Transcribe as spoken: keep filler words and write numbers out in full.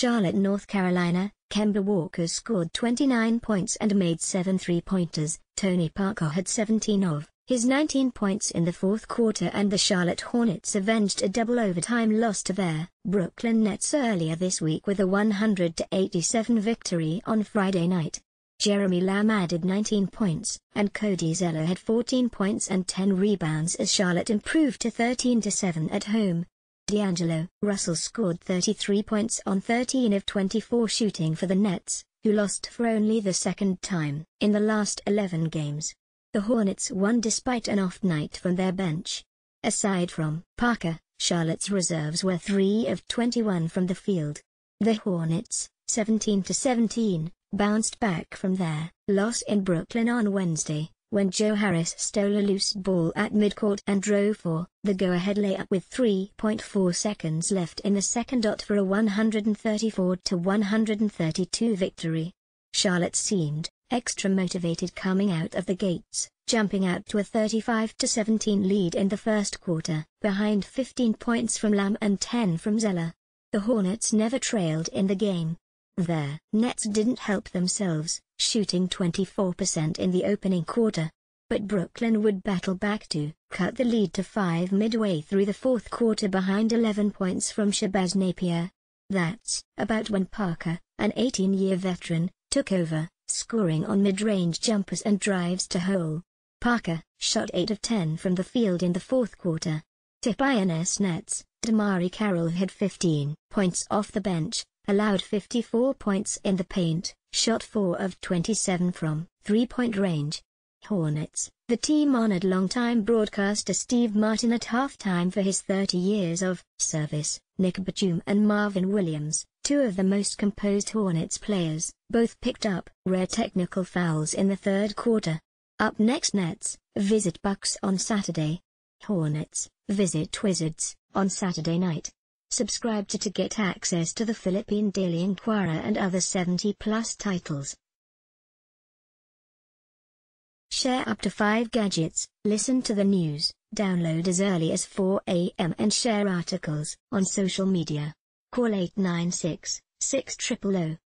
Charlotte, North Carolina, Kemba Walker scored twenty-nine points and made seven three-pointers. Tony Parker had seventeen of his nineteen points in the fourth quarter, and the Charlotte Hornets avenged a double overtime loss to their Brooklyn Nets earlier this week with a one hundred eighty-seven victory on Friday night. Jeremy Lamb added nineteen points, and Cody Zeller had fourteen points and ten rebounds as Charlotte improved to thirteen to seven at home. D'Angelo Russell scored thirty-three points on thirteen of twenty-four shooting for the Nets, who lost for only the second time in the last eleven games. The Hornets won despite an off night from their bench. Aside from Parker, Charlotte's reserves were three of twenty-one from the field. The Hornets, seventeen to seventeen, bounced back from their loss in Brooklyn on Wednesday, when Joe Harris stole a loose ball at midcourt and drove for the go-ahead layup with three point four seconds left in the second dot for a one hundred thirty-four to one hundred thirty-two victory. Charlotte seemed extra motivated coming out of the gates, jumping out to a thirty-five to seventeen lead in the first quarter, behind fifteen points from Lamb and ten from Zeller. The Hornets never trailed in the game. Their Nets didn't help themselves, shooting twenty-four percent in the opening quarter. But Brooklyn would battle back to cut the lead to five midway through the fourth quarter behind eleven points from Shabazz Napier. That's about when Parker, an eighteen-year veteran, took over, scoring on mid-range jumpers and drives to hole. Parker shot eight of ten from the field in the fourth quarter. T P N S Nets, Demari Carroll had fifteen points off the bench, allowed fifty-four points in the paint, shot four of twenty-seven from three-point range. Hornets, the team honored longtime broadcaster Steve Martin at halftime for his thirty years of service. Nick Batum and Marvin Williams, two of the most composed Hornets players, both picked up rare technical fouls in the third quarter. Up next, Nets visit Bucks on Saturday. Hornets visit Wizards on Saturday night. Subscribe to to get access to the Philippine Daily Inquirer and other seventy plus titles. Share up to five gadgets, listen to the news, download as early as four a m and share articles on social media. Call eight nine six, six zero zero zero.